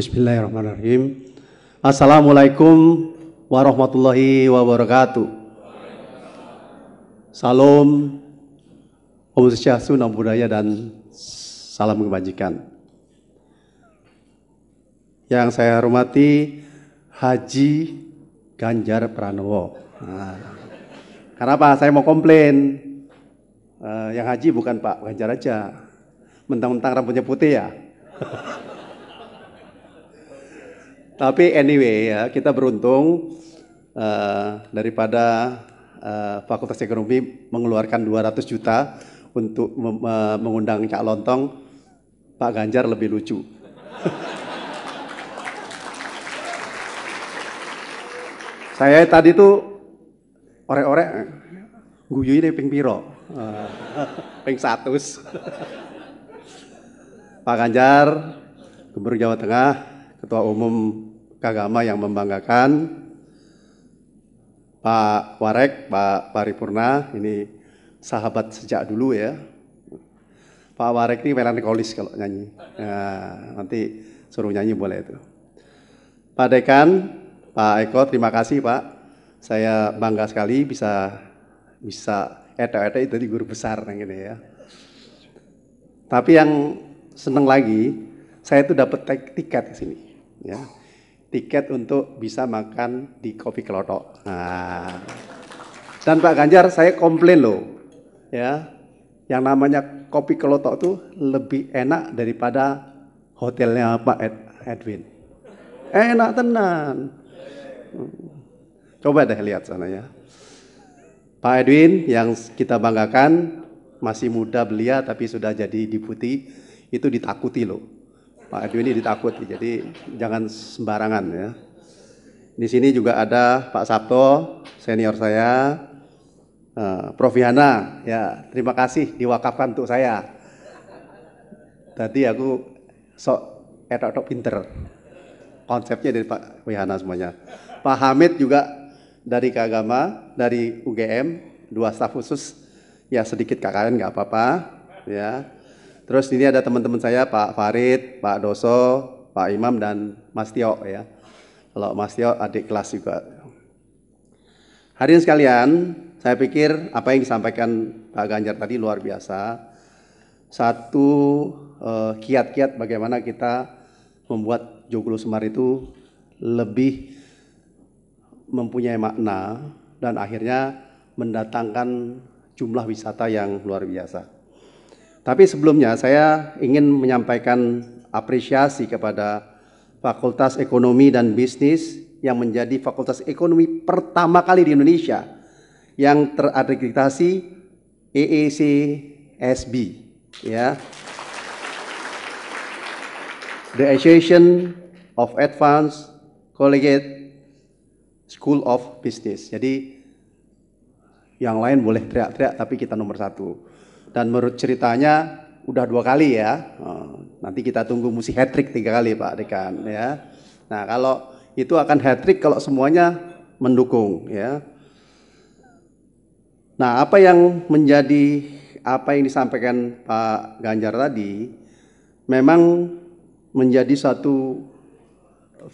Bismillahirrahmanirrahim. Assalamualaikum warahmatullahi wabarakatuh. Salam Om Swastiastu, Namo Buddhaya, dan salam kebajikan. Yang saya hormati Haji Ganjar Pranowo. Nah, karena apa? Saya mau komplain. Yang haji bukan Pak Ganjar aja. Mentang-mentang rambutnya putih ya. Tapi anyway ya, kita beruntung daripada Fakultas Ekonomi mengeluarkan 200 juta untuk mengundang Cak Lontong. Pak Ganjar lebih lucu. Saya tadi tuh orek-orek guyu ini ping piro. Ping 100. Pak Ganjar, Gubernur Jawa Tengah, Ketua Umum Kagama yang membanggakan, Pak Warek, Pak Paripurna, ini sahabat sejak dulu ya. Pak Warek ini melankolis kalau nyanyi, nah, nanti suruh nyanyi boleh itu. Pak Dekan, Pak Eko, terima kasih Pak, saya bangga sekali bisa eto-eto itu di guru besar gitu ya. Tapi yang seneng lagi, saya itu dapat tiket ke sini, ya. Tiket untuk bisa makan di Kopi Kelotok. Nah. Dan Pak Ganjar, saya komplain loh, ya. Yang namanya Kopi Kelotok tuh lebih enak daripada hotelnya Pak Edwin. Enak tenan. Coba deh lihat sana ya. Pak Edwin yang kita banggakan, masih muda belia tapi sudah jadi diputi, itu ditakuti loh. Pak Edwin ini ditakuti, jadi jangan sembarangan ya. Di sini juga ada Pak Sabto, senior saya, Prof. Yana, ya terima kasih diwakafkan untuk saya. Tadi aku sok etok-etok pinter, konsepnya dari Pak Wihana semuanya. Pak Hamid juga dari Kagama, dari UGM, dua staf khusus, ya sedikit KKN nggak apa-apa, ya. Terus ini ada teman-teman saya, Pak Farid, Pak Doso, Pak Imam, dan Mas Tio, ya. Kalau Mas Tio adik kelas juga. Hadirin sekalian, saya pikir apa yang disampaikan Pak Ganjar tadi luar biasa. Satu kiat-kiat bagaimana kita membuat Joglo Semar itu lebih mempunyai makna dan akhirnya mendatangkan jumlah wisata yang luar biasa. Tapi sebelumnya saya ingin menyampaikan apresiasi kepada Fakultas Ekonomi dan Bisnis yang menjadi fakultas ekonomi pertama kali di Indonesia yang terakreditasi AACSB, ya. The Association of Advanced Collegiate School of Business. Jadi yang lain boleh teriak-teriak tapi kita nomor satu. Dan menurut ceritanya udah 2 kali ya. Nanti kita tunggu mesti hat-trick 3 kali Pak Dekan ya. Nah kalau itu akan hat-trick kalau semuanya mendukung ya. Nah apa yang menjadi apa yang disampaikan Pak Ganjar tadi memang menjadi satu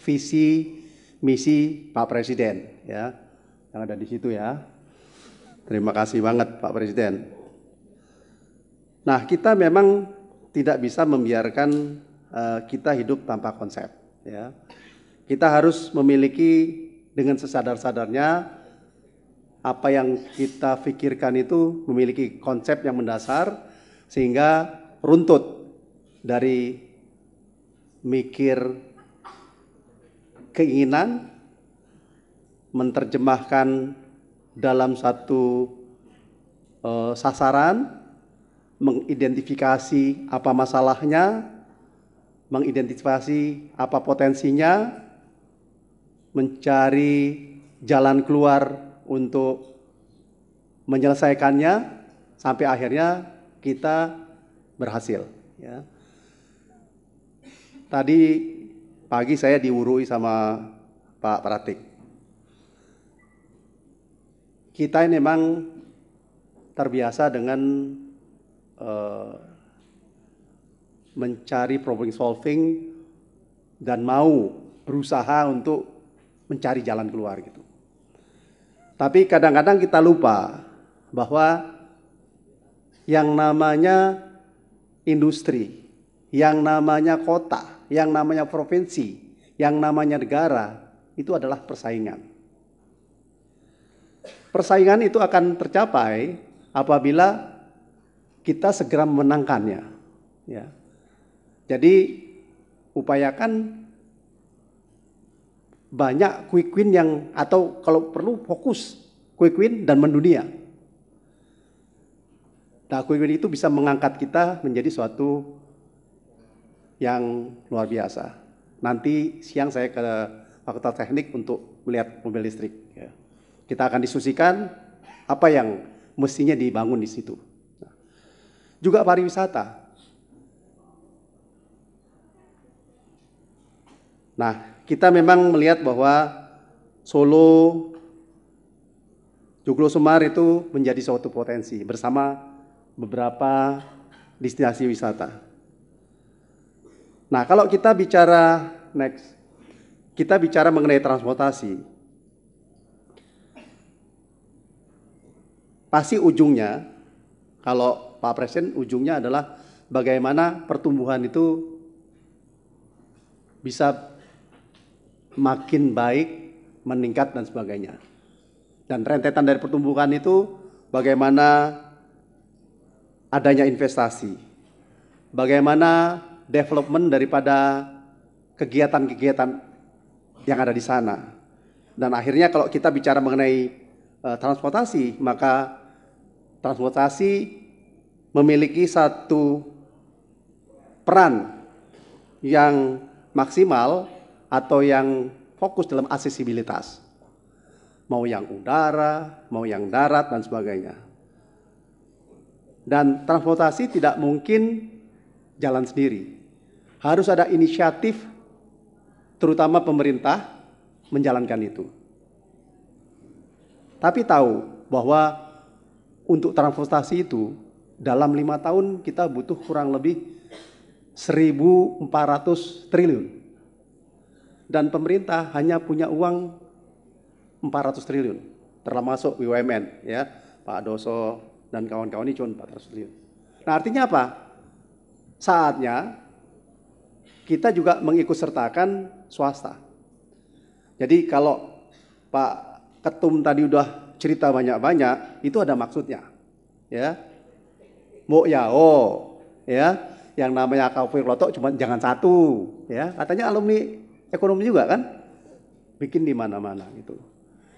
visi misi Pak Presiden ya yang ada di situ ya. Terima kasih banget Pak Presiden. Nah kita memang tidak bisa membiarkan kita hidup tanpa konsep ya. Kita harus memiliki dengan sesadar-sadarnya apa yang kita pikirkan itu memiliki konsep yang mendasar sehingga runtut dari mikir keinginan menerjemahkan dalam satu sasaran, mengidentifikasi apa masalahnya, mengidentifikasi apa potensinya, mencari jalan keluar untuk menyelesaikannya sampai akhirnya kita berhasil. Ya. Tadi pagi saya diurui sama Pak Pratik. Kita ini memang terbiasa dengan mencari problem solving dan mau berusaha untuk mencari jalan keluar gitu. Tapi kadang-kadang kita lupa bahwa yang namanya industri, yang namanya kota, yang namanya provinsi, yang namanya negara itu adalah persaingan. Persaingan itu akan tercapai apabila kita segera memenangkannya. Ya. Jadi upayakan banyak quick win yang, atau kalau perlu fokus quick win dan mendunia. Nah, quick win itu bisa mengangkat kita menjadi suatu yang luar biasa. Nanti siang saya ke Fakultas Teknik untuk melihat mobil listrik. Kita akan diskusikan apa yang mestinya dibangun di situ. Nah, juga pariwisata. Nah, kita memang melihat bahwa Solo, Joglo Semar itu menjadi suatu potensi bersama beberapa destinasi wisata. Nah, kalau kita bicara next, kita bicara mengenai transportasi, pasti ujungnya, kalau Pak Presiden ujungnya adalah bagaimana pertumbuhan itu bisa makin baik, meningkat dan sebagainya. Dan rentetan dari pertumbuhan itu bagaimana adanya investasi, bagaimana development daripada kegiatan-kegiatan yang ada di sana. Dan akhirnya kalau kita bicara mengenai transportasi, maka transportasi memiliki satu peran yang maksimal atau yang fokus dalam aksesibilitas, mau yang udara, mau yang darat dan sebagainya. Dan transportasi tidak mungkin jalan sendiri, harus ada inisiatif terutama pemerintah menjalankan itu. Tapi tahu bahwa untuk transportasi itu dalam 5 tahun kita butuh kurang lebih 1.400 triliun. Dan pemerintah hanya punya uang 400 triliun, termasuk BUMN, ya Pak Doso dan kawan-kawan ini cuma 400 triliun. Nah, artinya apa? Saatnya kita juga mengikutsertakan swasta. Jadi kalau Pak Ketum tadi udah cerita banyak-banyak, itu ada maksudnya, ya. Mbok Yao, ya, yang namanya kafir lotok cuma jangan satu, ya. Katanya alumni ekonomi juga kan, bikin di mana-mana gitu.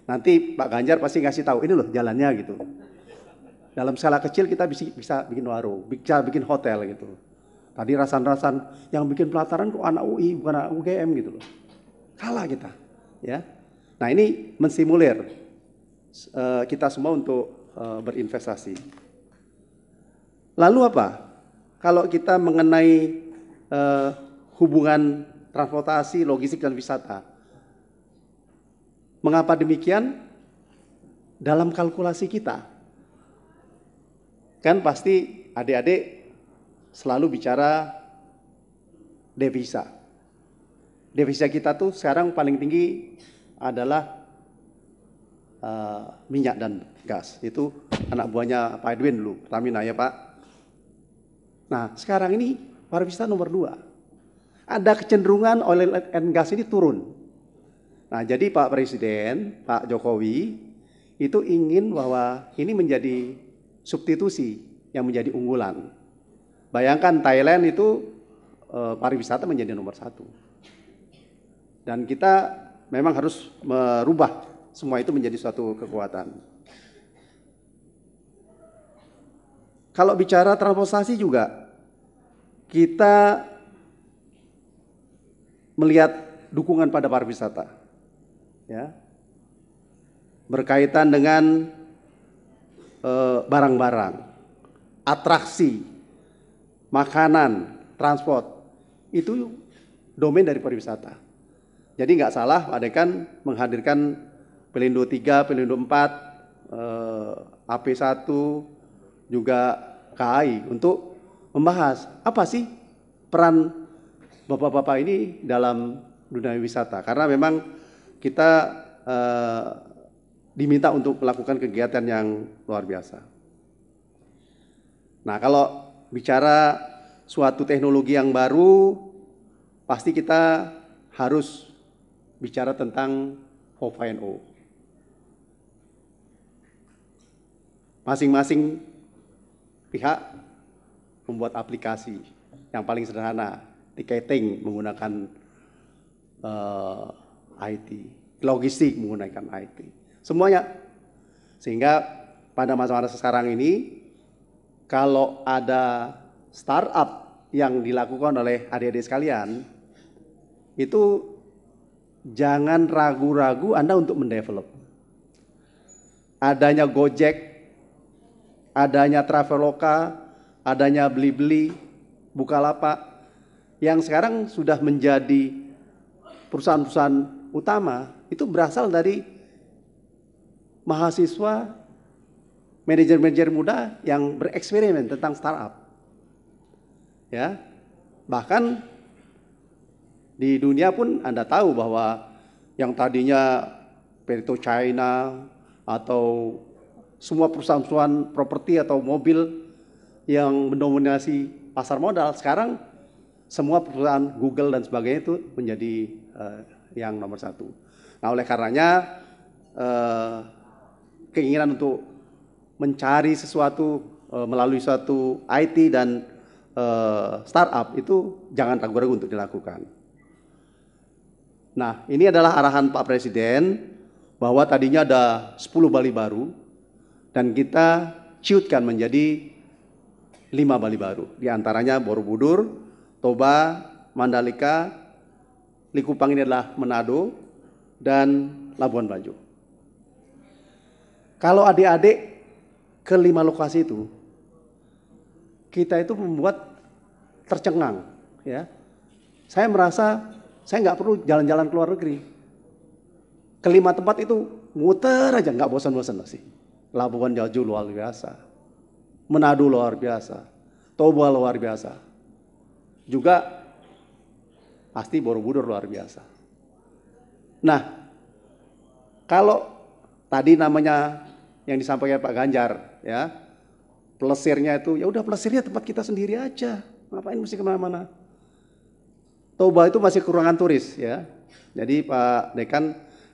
Nanti Pak Ganjar pasti ngasih tahu ini loh jalannya gitu. Dalam skala kecil kita bisa bikin warung, bisa bikin hotel gitu. Tadi rasan-rasan yang bikin pelataran kok anak UI bukan anak UGM gitu loh. Kalah kita, ya. Nah, ini mensimulir kita semua untuk berinvestasi. Lalu apa? Kalau kita mengenai hubungan transportasi, logistik, dan wisata. Mengapa demikian? Dalam kalkulasi kita. Kan pasti adik-adik selalu bicara devisa. Devisa kita tuh sekarang paling tinggi adalah minyak dan gas. Itu anak buahnya Pak Edwin dulu, Pertamina ya Pak. Nah, sekarang ini pariwisata nomor 2. Ada kecenderungan oil and gas ini turun. Nah, jadi Pak Presiden, Pak Jokowi itu ingin bahwa ini menjadi substitusi yang menjadi unggulan. Bayangkan Thailand itu pariwisata menjadi nomor 1. Dan kita memang harus merubah semua itu menjadi suatu kekuatan. Kalau bicara transportasi juga, kita melihat dukungan pada pariwisata, ya, berkaitan dengan barang-barang, atraksi, makanan, transport, itu domain dari pariwisata. Jadi nggak salah ada kan menghadirkan Pelindo 3, Pelindo 4, AP1, juga KAI untuk membahas apa sih peran bapak-bapak ini dalam dunia wisata, karena memang kita diminta untuk melakukan kegiatan yang luar biasa. Nah, kalau bicara suatu teknologi yang baru, pasti kita harus bicara tentang O5O. Masing-masing pihak membuat aplikasi yang paling sederhana, ticketing menggunakan IT, logistik menggunakan IT, semuanya. Sehingga pada masa-masa sekarang ini, kalau ada startup yang dilakukan oleh adik-adik sekalian, itu jangan ragu-ragu Anda untuk mendevelop. Adanya Gojek, adanya Traveloka, adanya Beli-Beli, Bukalapak, yang sekarang sudah menjadi perusahaan-perusahaan utama, itu berasal dari mahasiswa, manajer-manajer muda yang bereksperimen tentang startup. Ya, bahkan di dunia pun Anda tahu bahwa yang tadinya Perito China atau semua perusahaan-perusahaan properti atau mobil yang mendominasi pasar modal, sekarang semua perusahaan Google dan sebagainya itu menjadi yang nomor satu. Nah, oleh karenanya keinginan untuk mencari sesuatu melalui suatu IT dan startup itu jangan ragu-ragu untuk dilakukan. Nah, ini adalah arahan Pak Presiden bahwa tadinya ada 10 Bali baru dan kita ciutkan menjadi 5 Bali baru. Di antaranya Borobudur, Toba, Mandalika, Likupang ini adalah Manado, dan Labuan Bajo. Kalau adik-adik ke 5 lokasi itu, kita itu membuat tercengang. Ya, saya merasa saya nggak perlu jalan-jalan ke luar negeri. Ke 5 tempat itu muter aja, nggak bosan-bosan sih. Labuan Bajo luar biasa, Manado luar biasa, Toba luar biasa. Juga pasti Borobudur luar biasa. Nah, kalau tadi namanya yang disampaikan Pak Ganjar, ya, pelesirnya itu, ya udah pelesirnya tempat kita sendiri aja. Ngapain mesti kemana-mana? Toba itu masih kekurangan turis, ya. Jadi Pak Dekan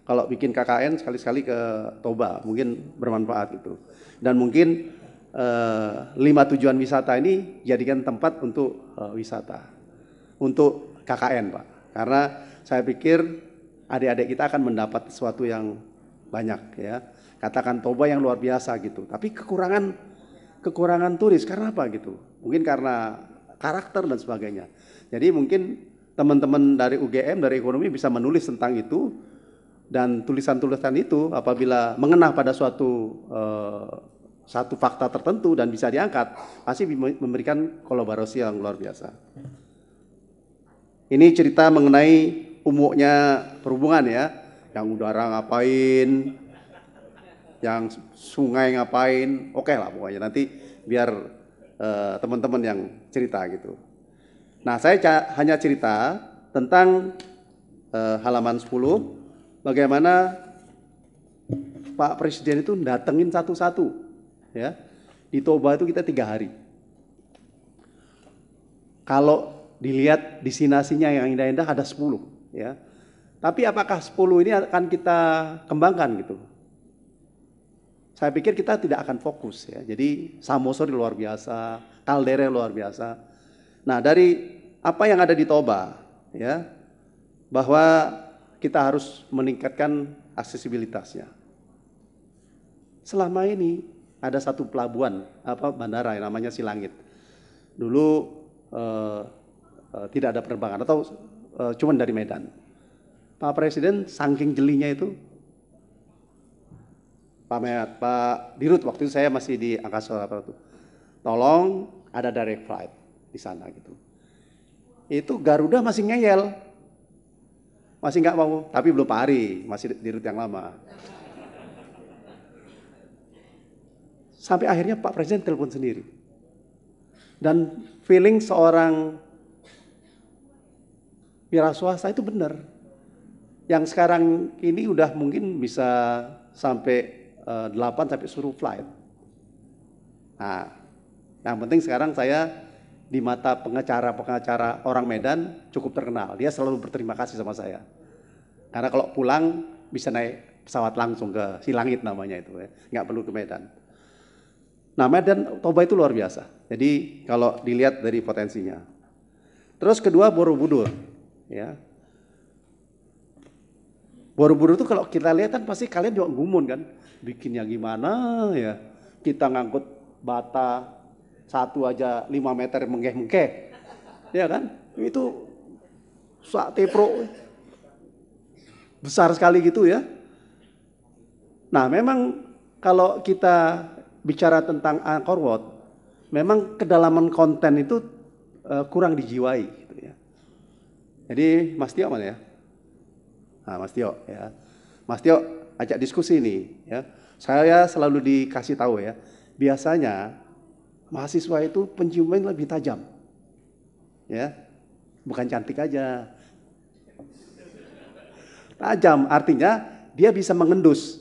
kalau bikin KKN sekali-sekali ke Toba, mungkin bermanfaat itu. Dan mungkin 5 tujuan wisata ini jadikan tempat untuk wisata, untuk KKN, Pak. Karena saya pikir adik-adik kita akan mendapat sesuatu yang banyak, ya. Katakan Toba yang luar biasa gitu, tapi kekurangan turis karena apa gitu? Mungkin karena karakter dan sebagainya. Jadi mungkin teman-teman dari UGM, dari ekonomi bisa menulis tentang itu, dan tulisan-tulisan itu apabila mengena pada suatu satu fakta tertentu dan bisa diangkat, pasti memberikan kolaborasi yang luar biasa. Ini cerita mengenai umumnya perhubungan, ya, yang udara ngapain, yang sungai ngapain, oke lah pokoknya nanti biar teman-teman yang cerita gitu. Nah, saya hanya cerita tentang halaman 10, bagaimana Pak Presiden itu datengin satu-satu. Ya, di Toba itu kita 3 hari. Kalau dilihat destinasinya yang indah-indah ada 10, ya. Tapi apakah 10 ini akan kita kembangkan gitu? Saya pikir kita tidak akan fokus, ya. Jadi Samosir luar biasa, Kaldera luar biasa. Nah, dari apa yang ada di Toba, ya, bahwa kita harus meningkatkan aksesibilitasnya. Selama ini ada satu pelabuhan, bandara yang namanya Silangit. Dulu tidak ada penerbangan atau cuma dari Medan. Pak Presiden saking jelinya itu, Pak Dirut waktu itu saya masih di Angkasa itu, tolong ada direct flight di sana gitu. Itu Garuda masih ngeyel, masih nggak mau, tapi belum Pak Ari, masih Dirut yang lama. Sampai akhirnya Pak Presiden telepon sendiri. Dan feeling seorang wira swasta itu benar. Yang sekarang ini udah mungkin bisa sampai 8 sampai suruh flight. Nah, yang penting sekarang saya di mata pengacara-pengacara orang Medan cukup terkenal. Dia selalu berterima kasih sama saya. Karena kalau pulang bisa naik pesawat langsung ke Silangit namanya itu ya. Nggak perlu ke Medan. Nah, Medan Toba itu luar biasa. Jadi kalau dilihat dari potensinya. Terus kedua Borobudur. Ya. Borobudur itu kalau kita lihat kan pasti kalian juga gumun kan. Bikinnya gimana ya. Kita ngangkut bata satu aja 5 meter menggeh-menggeh. Ya kan? Itu sak tepro besar sekali gitu ya. Nah, memang kalau kita bicara tentang Angkor Wat, memang kedalaman konten itu kurang dijiwai gitu ya. Jadi Mas Tio mana ya? Nah, Mas Tio ya. Mas Tio ajak diskusi nih ya. Saya selalu dikasih tahu ya. Biasanya mahasiswa itu penciuman lebih tajam. Ya. Bukan cantik aja. Tajam artinya dia bisa mengendus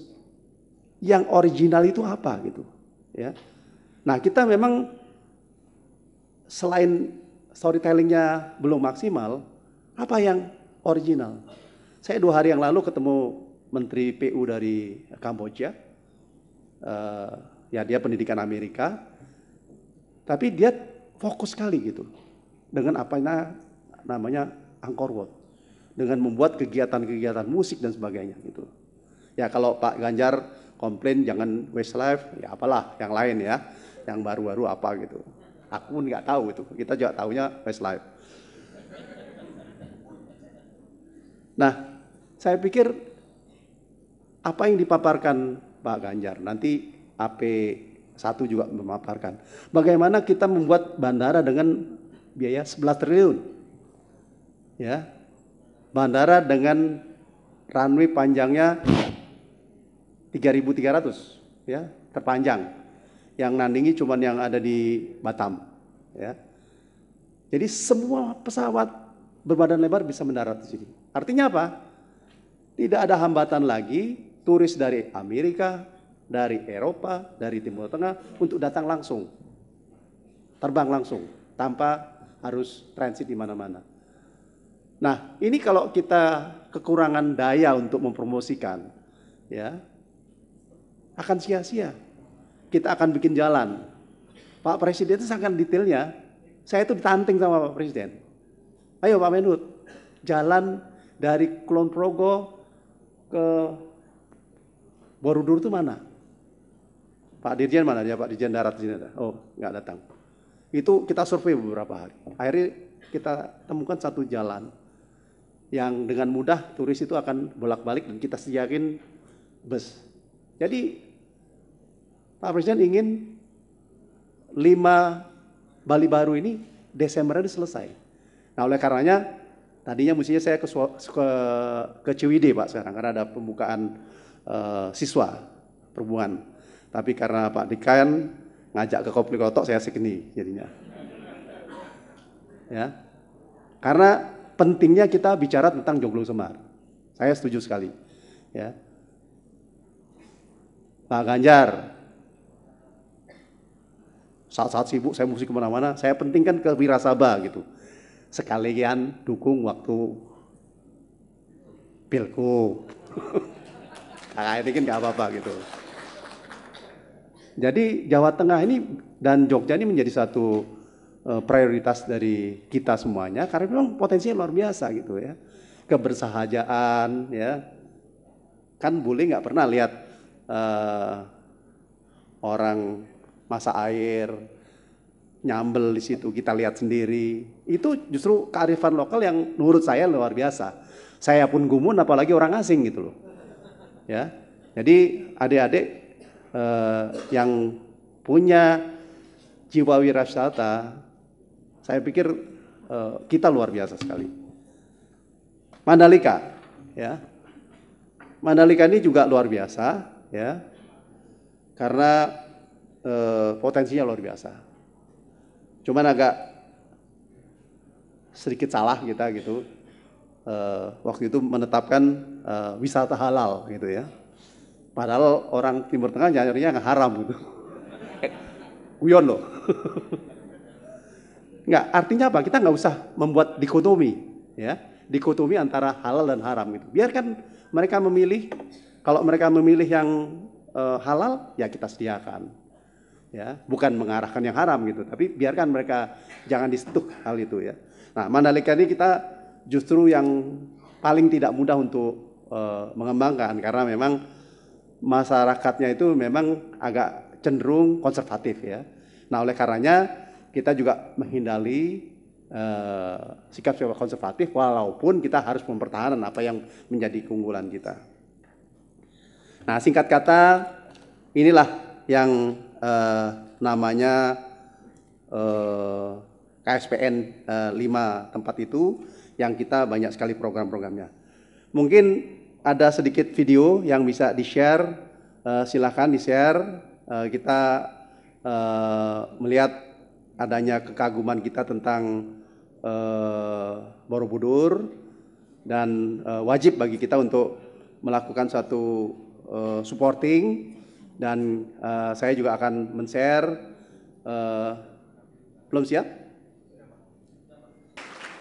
yang original itu apa gitu. Ya. Nah, kita memang selain storytellingnya belum maksimal, apa yang original? Saya 2 hari yang lalu ketemu Menteri PU dari Kamboja, ya dia pendidikan Amerika, tapi dia fokus sekali gitu dengan apa namanya Angkor Wat, dengan membuat kegiatan-kegiatan musik dan sebagainya gitu. Ya kalau Pak Ganjar komplain jangan Westlife, ya apalah yang lain ya, yang baru-baru apa gitu. Aku nggak tahu itu, kita juga tahunya Westlife. Nah, saya pikir apa yang dipaparkan Pak Ganjar, nanti AP1 juga memaparkan. Bagaimana kita membuat bandara dengan biaya 11 triliun. Ya, bandara dengan runway panjangnya 3.300 ya, terpanjang. Yang nandingi cuman yang ada di Batam ya. Jadi semua pesawat berbadan lebar bisa mendarat di sini. Artinya apa? Tidak ada hambatan lagi turis dari Amerika, dari Eropa, dari Timur Tengah untuk datang langsung. Terbang langsung tanpa harus transit di mana-mana. Nah, ini kalau kita kekurangan daya untuk mempromosikan ya, akan sia-sia. Kita akan bikin jalan. Pak Presiden itu sangat detailnya. Saya itu ditanting sama Pak Presiden. Ayo Pak Menhut, jalan dari Kulon Progo ke Borobudur itu mana? Pak Dirjen mana dia? Pak Dirjen Darat di sini ada. Oh, nggak datang. Itu kita survei beberapa hari. Akhirnya kita temukan satu jalan yang dengan mudah turis itu akan bolak-balik dan kita sediakan bus. Jadi Pak Presiden ingin 5 Bali baru ini Desember ini selesai. Nah oleh karenanya tadinya mestinya saya ke Ciwidey Pak sekarang karena ada pembukaan siswa perhubungan. Tapi karena Pak Dikayan ngajak ke Kopli Kotok saya segini jadinya. Ya. Karena pentingnya kita bicara tentang Joglo Semar. Saya setuju sekali. Ya. Pak Ganjar, saat-saat sibuk saya mesti kemana-mana, saya pentingkan ke wirasaba gitu. Sekalian dukung waktu pilku. Kayak bikin gak apa-apa gitu. Jadi Jawa Tengah ini dan Jogja ini menjadi satu prioritas dari kita semuanya karena memang potensinya luar biasa gitu ya. Kebersahajaan ya. Kan boleh nggak pernah lihat orang masak air nyambel di situ kita lihat sendiri itu justru kearifan lokal yang menurut saya luar biasa. Saya pun gumun apalagi orang asing gitu loh ya. Jadi adik-adik yang punya jiwa wiraswata saya pikir kita luar biasa sekali. Mandalika ya, Mandalika ini juga luar biasa ya, karena potensinya luar biasa. Cuman agak sedikit salah kita gitu. waktu itu menetapkan wisata halal gitu ya. Padahal orang Timur Tengah nyarinya nggak haram gitu. Guyon loh. Nggak, artinya apa? Kita nggak usah membuat dikotomi, ya, dikotomi antara halal dan haram itu. Biarkan mereka memilih. Kalau mereka memilih yang halal, ya kita sediakan, ya, bukan mengarahkan yang haram gitu. Tapi biarkan mereka jangan disentuh hal itu ya. Nah, Mandalika ini kita justru yang paling tidak mudah untuk mengembangkan karena memang masyarakatnya itu memang agak cenderung konservatif ya. Nah, oleh karenanya kita juga menghindari sikap-sikap konservatif walaupun kita harus mempertahankan apa yang menjadi keunggulan kita. Nah, singkat kata inilah yang namanya KSPN 5 tempat itu yang kita banyak sekali program-programnya. Mungkin ada sedikit video yang bisa di-share, silakan di-share. Kita melihat adanya kekaguman kita tentang Borobudur dan wajib bagi kita untuk melakukan suatu supporting dan saya juga akan men-share. Belum siap?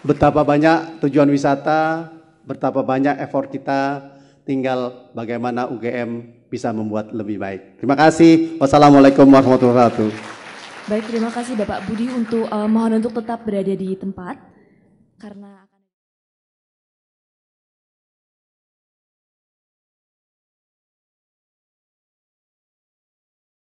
Betapa banyak tujuan wisata, betapa banyak effort kita, tinggal bagaimana UGM bisa membuat lebih baik. Terima kasih. Wassalamualaikum warahmatullahi wabarakatuh. Baik, terima kasih Bapak Budi untuk mohon untuk tetap berada di tempat karena